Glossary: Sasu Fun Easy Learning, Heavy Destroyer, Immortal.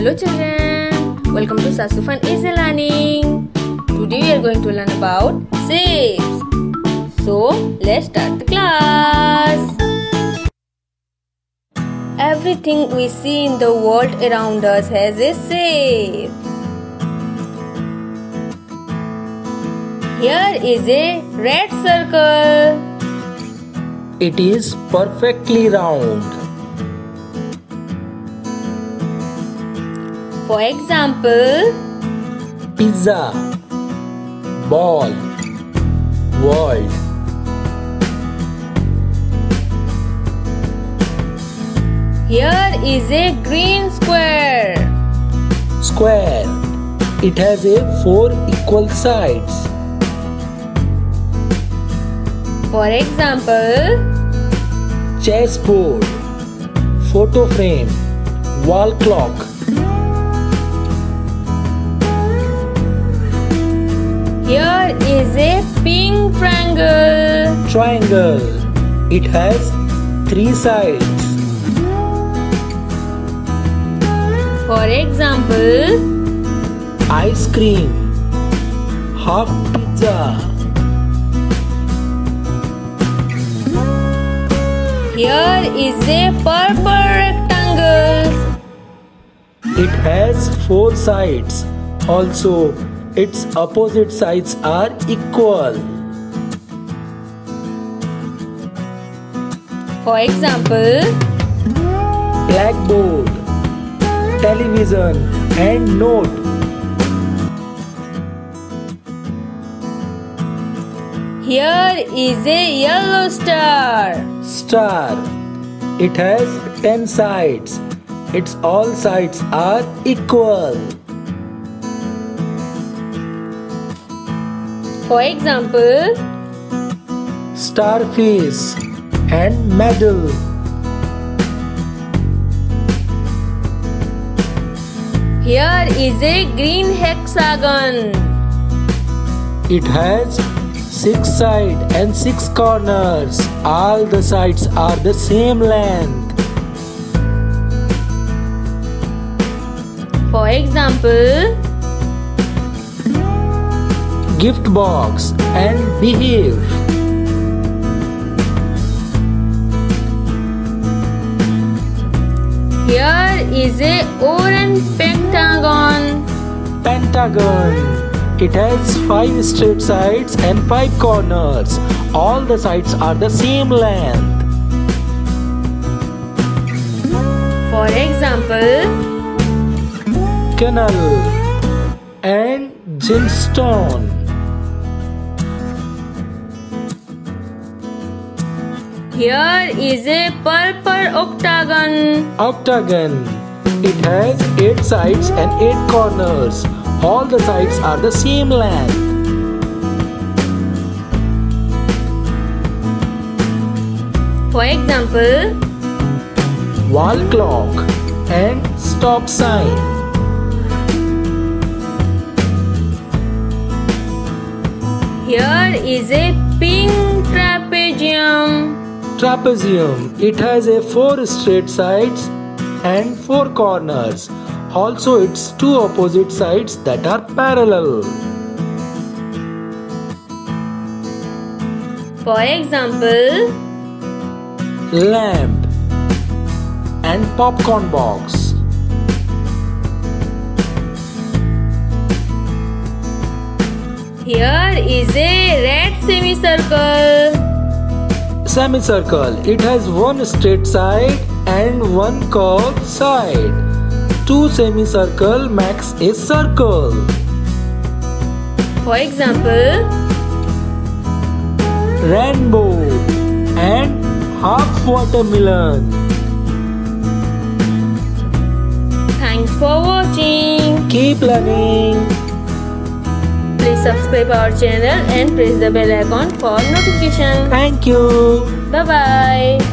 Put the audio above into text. Hello children, welcome to Sasu Fun Easy Learning. Today we are going to learn about shapes. So let's start the class. Everything we see in the world around us has a shape. Here is a red circle. It is perfectly round. For example, pizza, ball, world. Here is a green square. Square. It has a 4 equal sides. For example, chessboard, photo frame, wall clock. Here is a pink triangle. Triangle. It has 3 sides. For example, ice cream, half pizza. Here is a purple rectangle. It has 4 sides. Also, its opposite sides are equal. For example, blackboard, television, and note. Here is a yellow star. Star. It has 10 sides. Its all sides are equal. For example, starfish and medal. Here is a green hexagon. It has 6 sides and 6 corners. All the sides are the same length. For example, gift box and behave. Here is a orange pentagon. Pentagon. It has 5 straight sides and 5 corners. All the sides are the same length. For example, canal and gemstone. Here is a purple octagon. Octagon. It has 8 sides and 8 corners. All the sides are the same length. For example, wall clock and stop sign. Here is a pink trapezium. Trapezium. It has a 4 straight sides and 4 corners. Also, its 2 opposite sides that are parallel. For example, lamp and popcorn box. Here is a red semicircle. Semicircle. It has 1 straight side and 1 curved side. 2 semicircle makes a circle. For example, rainbow and half watermelon. Thanks for watching. Keep learning. Please subscribe our channel and press the bell icon for notification. Thank you. Bye-bye.